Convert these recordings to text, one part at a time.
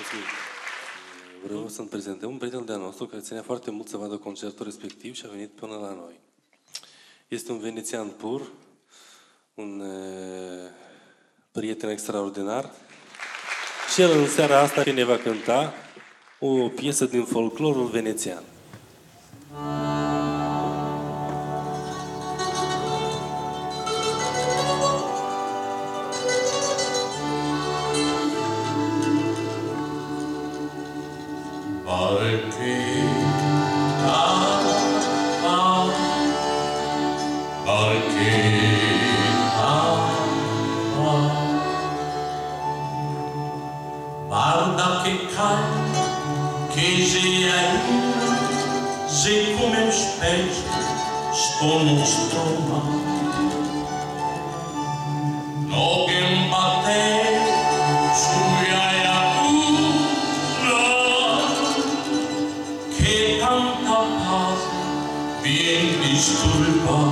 Mulțumim. Vreau să-mi prezentăm un prieten de-al nostru care ținea foarte mult să vadă concertul respectiv și a venit până la noi. Este un venețian pur, un prieten extraordinar. Și el în seara asta ne va cânta o piesă din folclorul venețian. Estou no estômago, logo embatei, fui a cura, que tanta paz vem disturbar.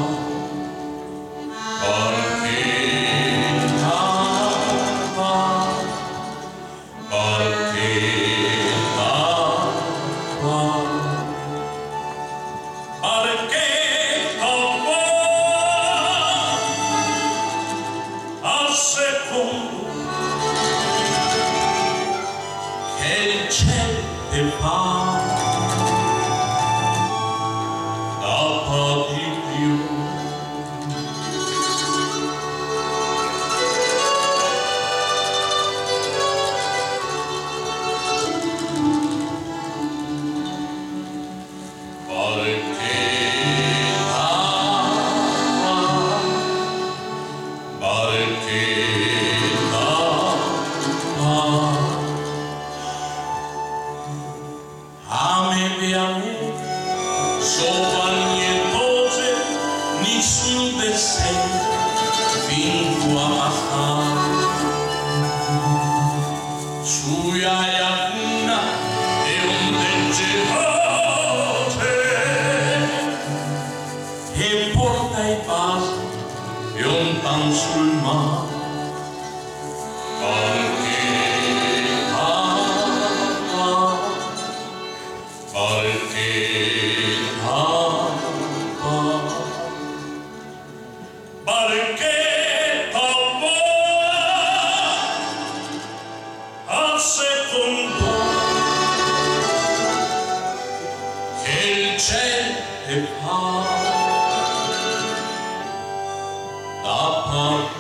Hip-hop,